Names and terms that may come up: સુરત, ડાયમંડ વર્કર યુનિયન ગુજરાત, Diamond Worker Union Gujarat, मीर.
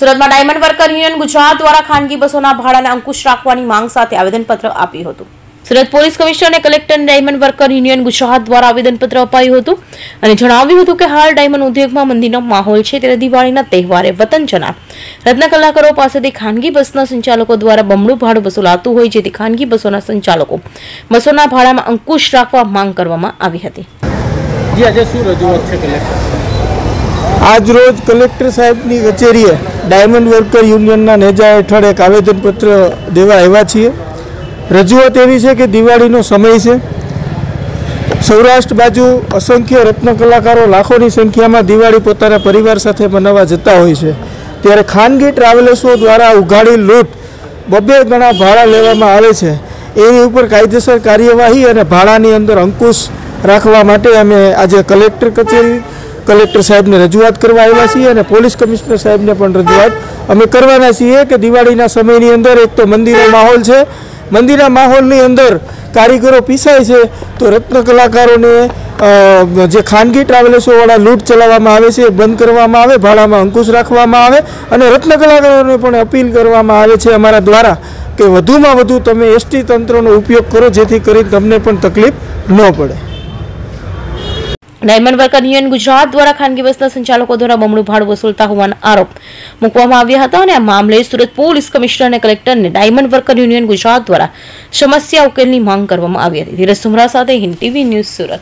સુરતમાં ડાયમંડ વર્કર યુનિયન ગુજરાત દ્વારા ખાનગી બસોના ભાડાને અંકુશ રાખવાની માંગ સાથે આવેદનપત્ર આપ્યું હતું. સુરત પોલીસ કમિશનર અને collector ડાયમંડ વર્કર યુનિયન ગુજરાત દ્વારા આવેદનપત્ર અપાયું હતું અને જણાવ્યું હતું કે હાલ ડાયમંડ ઉદ્યોગમાં મંદીનો માહોલ છે ત્યારે દિવાળીના તહેવારે વતન જના રત્ન કલાકારો પાસેથી ખાનગી બસના સંચાલકો દ્વારા બમણું ભાડું વસૂલાતું હોય જેથી ખાનગી બસોના સંચાલકો બસોના ભાડામાં અંકુશ રાખવા માંગ કરવામાં આવી હતી. आज रोज कलेक्टर साहेबनी कचेरीए डायमंड वर्कर यूनियनना नेजा हेठळ एक आवेदनपत्र देवा आव्या छीए. रजूआत एवी छे के दिवाळीनो समय छे, सौराष्ट्र बाजू असंख्य रत्न कलाकारो लाखोनी संख्यामां दिवाळी पोताना परिवार साथे मनावा जता होय छे त्यारे खानगी ट्रावेल्सो द्वारा उघाडेल लूट बब्बे गणा भाड़ा लेवामां आवे छे. एनी उपर कायदेसर कार्यवाही अने भाड़ानी अंदर अंकुश राखवा माटे अमे आजे कलेक्टर कचेरी कलेक्टर साहब ने रजूआत करवा आव्या छीए अने पोलीस कमिश्नर साहब ने पण रजूआत अमे करवाना छीए के दिवाळीना समयनी अंदर एक तो मंदिरनो माहोल छे, मंदिरना माहोलनी अंदर कारीगरो पीसाय छे तो रत्न कलाकारोने जे खानगी ट्रावेल्सोवाळा लूट चलाववामां आवे छे बंद करवामां आवे, भाड़ामां अंकुश राखवामां आवे अने रत्न कलाकारोने पण अपील करवामां आवे छे अमारा द्वारा के वधुमां वधु तमे एसटी तंत्रनो उपयोग करो जेथी करीने तमने पण तकलीफ न पड़े. डायमंड वर्कर यूनियन गुजरात द्वारा खानगी बसना संचालकों द्वारा बमणु भाड़ू वसूलता होवाना आरोप मूकवामां आव्या हता अने आ मामले सूरत पोलीस कमिश्नर अने कलेक्टर ने डायमंड वर्कर यूनियन गुजरात द्वारा समस्या उकेलनी मांग करवामां आवी हती. धीरज सुमरा साथे हिंद टीवी न्यूज सूरत.